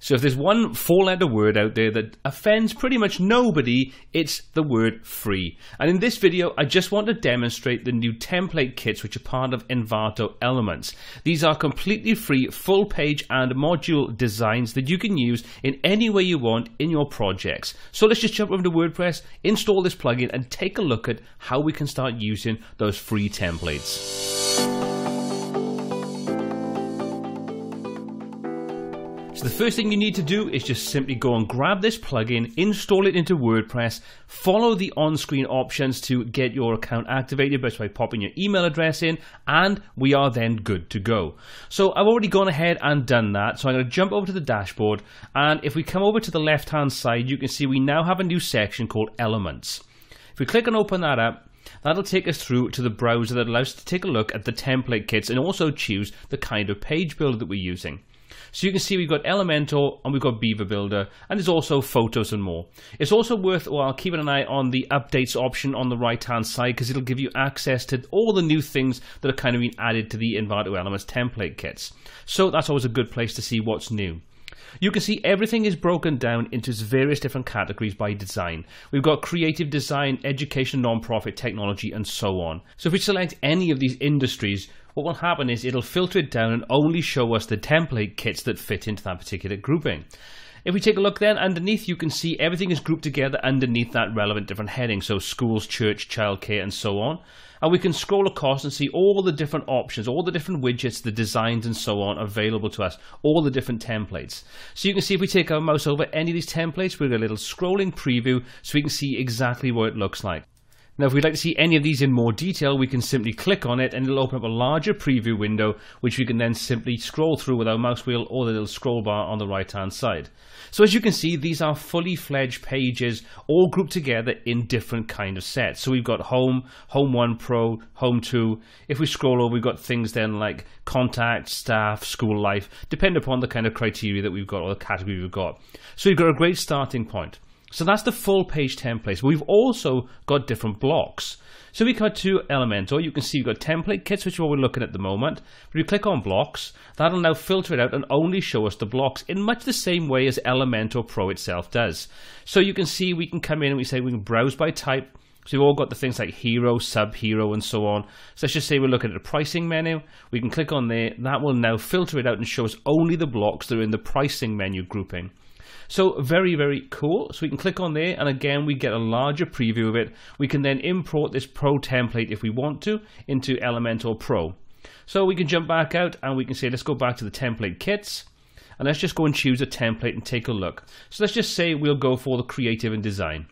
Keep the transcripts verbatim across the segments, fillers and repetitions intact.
So if there's one four-letter word out there that offends pretty much nobody, it's the word free. And in this video, I just want to demonstrate the new template kits which are part of Envato Elements. These are completely free, full-page and module designs that you can use in any way you want in your projects. So let's just jump over to WordPress, install this plugin, and take a look at how we can start using those free templates. So the first thing you need to do is just simply go and grab this plugin, install it into WordPress, follow the on-screen options to get your account activated just by popping your email address in, and we are then good to go. So I've already gone ahead and done that, so I'm going to jump over to the dashboard, and if we come over to the left-hand side, you can see we now have a new section called Elements. If we click and open that up, that'll take us through to the browser that allows us to take a look at the template kits and also choose the kind of page builder that we're using. So you can see we've got Elementor and we've got Beaver Builder, and there's also photos and more. It's also worthwhile keeping an eye on the updates option on the right hand side, because it'll give you access to all the new things that are kind of being added to the Envato Elements template kits. So that's always a good place to see what's new. You can see everything is broken down into various different categories by design. We've got creative design, education, non-profit, technology, and so on. So if we select any of these industries, what will happen is it'll filter it down and only show us the template kits that fit into that particular grouping. If we take a look then, underneath you can see everything is grouped together underneath that relevant different heading. So schools, church, childcare, and so on. And we can scroll across and see all the different options, all the different widgets, the designs, and so on available to us, all the different templates. So you can see if we take our mouse over any of these templates, we've got a little scrolling preview so we can see exactly what it looks like. Now if we'd like to see any of these in more detail, we can simply click on it and it'll open up a larger preview window which we can then simply scroll through with our mouse wheel or the little scroll bar on the right hand side. So as you can see, these are fully fledged pages all grouped together in different kind of sets. So we've got Home, Home one Pro, Home two. If we scroll over, we've got things then like Contact, Staff, School Life, depending upon the kind of criteria that we've got or the category we've got. So you've got a great starting point. So that's the full page templates. We've also got different blocks. So we come to Elementor, you can see we've got template kits, which is what we're looking at the moment. If we click on blocks, that'll now filter it out and only show us the blocks in much the same way as Elementor Pro itself does. So you can see we can come in and we say we can browse by type. So we've all got the things like hero, sub-hero, and so on. So let's just say we're looking at a pricing menu. We can click on there. That will now filter it out and show us only the blocks that are in the pricing menu grouping. So very, very cool. So we can click on there, and again, we get a larger preview of it. We can then import this Pro template, if we want to, into Elementor Pro. So we can jump back out, and we can say, let's go back to the template kits. And let's just go and choose a template and take a look. So let's just say we'll go for the creative and design.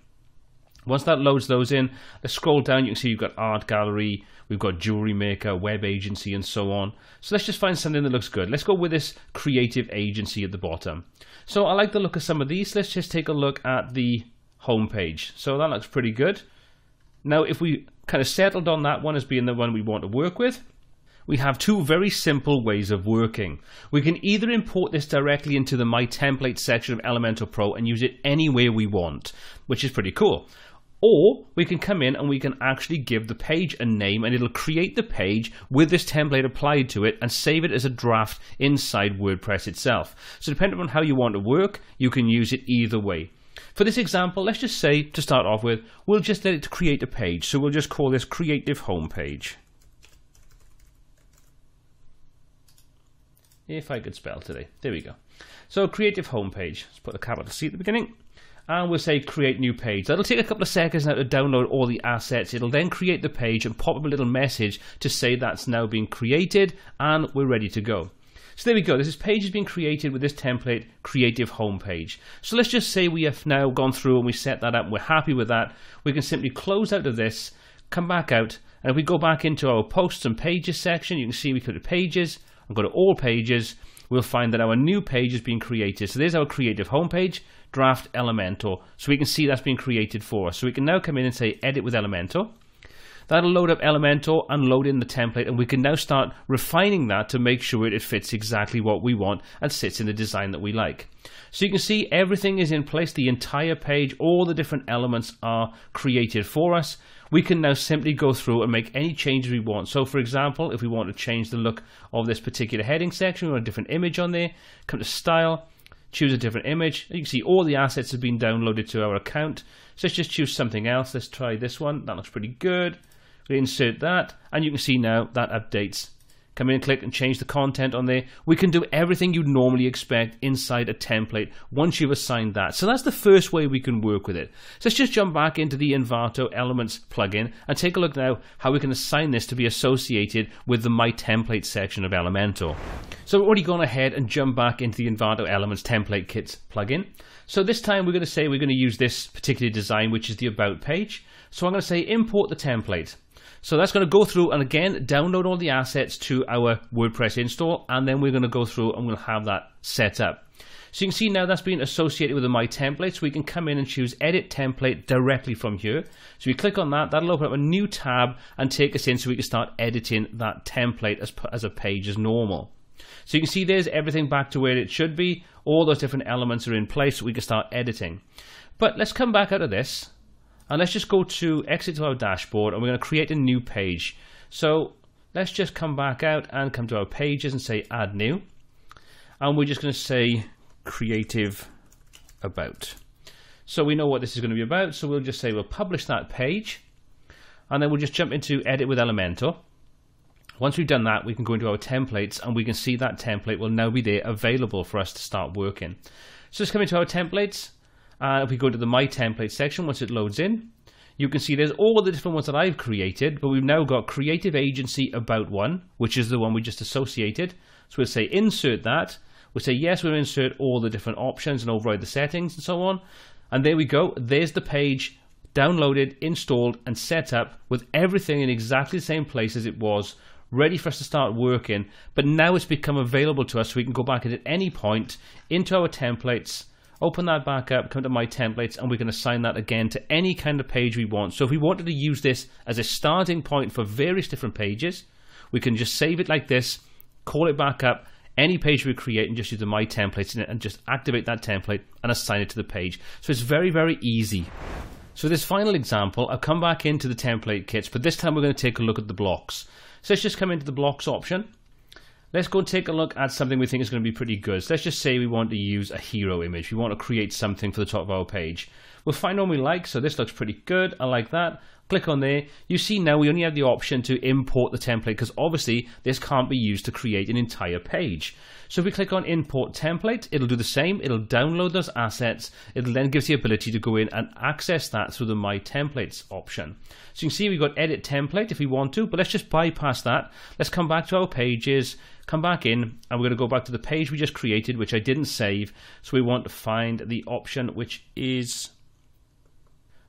Once that loads those in, let's scroll down. You can see you've got art gallery, we've got jewelry maker, web agency, and so on. So let's just find something that looks good. Let's go with this creative agency at the bottom. So I like the look of some of these. Let's just take a look at the home page. So that looks pretty good. Now, if we kind of settled on that one as being the one we want to work with, we have two very simple ways of working. We can either import this directly into the My Template section of Elementor Pro and use it anywhere we want, which is pretty cool. Or we can come in and we can actually give the page a name, and it'll create the page with this template applied to it and save it as a draft inside WordPress itself. So depending on how you want to work, you can use it either way. For this example, let's just say to start off with, we'll just let it create a page. So we'll just call this Creative Home Page. If I could spell today. There we go. So Creative Home Page. Let's put the capital C at the beginning. And we'll say create new page. That'll take a couple of seconds now to download all the assets. It'll then create the page and pop up a little message to say that's now been created and we're ready to go. So there we go. This page has been created with this template, Creative Home Page. So let's just say we have now gone through and we set that up. We're happy with that. We can simply close out of this, come back out, and if we go back into our posts and pages section, you can see we put the pages and go to all pages. We'll find that our new page has been created. So there's our Creative Home Page, Draft Elementor. So we can see that's been created for us. So we can now come in and say Edit with Elementor. That'll load up Elementor and load in the template, and we can now start refining that to make sure it fits exactly what we want and sits in the design that we like. So you can see everything is in place, the entire page, all the different elements are created for us. We can now simply go through and make any changes we want. So for example, if we want to change the look of this particular heading section, we want a different image on there, come to Style, choose a different image. You can see all the assets have been downloaded to our account. So let's just choose something else. Let's try this one. That looks pretty good. We insert that, and you can see now that updates. Come in, click, and change the content on there. We can do everything you'd normally expect inside a template once you've assigned that. So that's the first way we can work with it. So let's just jump back into the Envato Elements plugin and take a look now how we can assign this to be associated with the My Template section of Elementor. So we've already gone ahead and jumped back into the Envato Elements Template Kits plugin. So this time we're going to say we're going to use this particular design, which is the About page. So I'm going to say import the template. So that's going to go through and again download all the assets to our WordPress install, and then we're going to go through and we'll have that set up. So you can see now that's been associated with the My Template, so we can come in and choose Edit Template directly from here. So we click on that, that'll open up a new tab and take us in so we can start editing that template as, as a page as normal. So you can see there's everything back to where it should be. All those different elements are in place so we can start editing. But let's come back out of this. And let's just go to exit to our dashboard, and we're going to create a new page. So let's just come back out and come to our pages and say add new. And we're just going to say creative about. So we know what this is going to be about. So we'll just say we'll publish that page. And then we'll just jump into edit with Elementor. Once we've done that, we can go into our templates and we can see that template will now be there available for us to start working. So let's come into our templates. And uh, if we go to the My Template section, once it loads in, you can see there's all the different ones that I've created, but we've now got Creative Agency About One, which is the one we just associated. So we'll say insert that. We'll say yes, we'll insert all the different options and override the settings and so on. And there we go. There's the page downloaded, installed, and set up with everything in exactly the same place as it was, ready for us to start working. But now it's become available to us, so we can go back at any point into our templates, open that back up, come to My Templates, and we can assign that again to any kind of page we want. So if we wanted to use this as a starting point for various different pages, we can just save it like this, call it back up, any page we create, and just use the My Templates in it and just activate that template and assign it to the page. So it's very, very easy. So this final example, I'll come back into the template kits, but this time we're going to take a look at the blocks. So let's just come into the blocks option. Let's go and take a look at something we think is going to be pretty good. So let's just say we want to use a hero image. We want to create something for the top of our page. We'll find one we like. So this looks pretty good. I like that. Click on there. You see now we only have the option to import the template because obviously this can't be used to create an entire page. So if we click on import template, it'll do the same. It'll download those assets. It'll then give us the ability to go in and access that through the My Templates option. So you can see we've got edit template if we want to, but let's just bypass that. Let's come back to our pages, come back in, and we're going to go back to the page we just created, which I didn't save. So we want to find the option, which is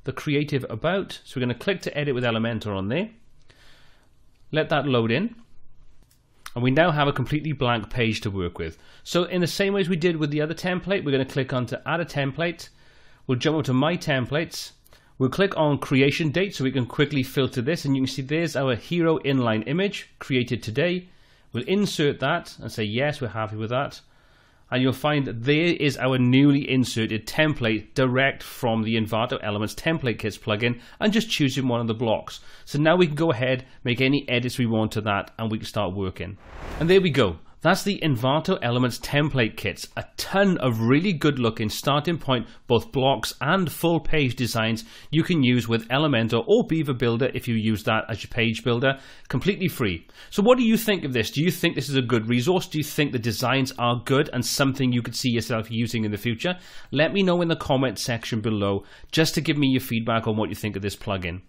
the creative about. So we're going to click to edit with Elementor on there. Let that load in. And we now have a completely blank page to work with. So in the same way as we did with the other template, we're going to click on to add a template. We'll jump over to My Templates. We'll click on creation date so we can quickly filter this. And you can see there's our hero inline image created today. We'll insert that and say yes, we're happy with that. And you'll find that there is our newly inserted template direct from the Envato Elements Template Kits plugin, and just choosing one of the blocks. So now we can go ahead, make any edits we want to that, and we can start working. And there we go. That's the Envato Elements Template Kits. A ton of really good looking starting point, both blocks and full page designs you can use with Elementor or Beaver Builder if you use that as your page builder, completely free. So what do you think of this? Do you think this is a good resource? Do you think the designs are good and something you could see yourself using in the future? Let me know in the comment section below just to give me your feedback on what you think of this plugin.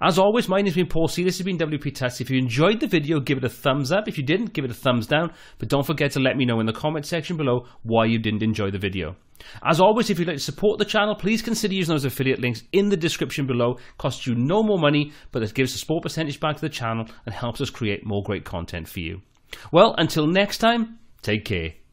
As always, my name has been Paul C. This has been W P Tuts. If you enjoyed the video, give it a thumbs up. If you didn't, give it a thumbs down. But don't forget to let me know in the comment section below why you didn't enjoy the video. As always, if you'd like to support the channel, please consider using those affiliate links in the description below. Costs you no more money, but that gives a small percentage back to the channel and helps us create more great content for you. Well, until next time, take care.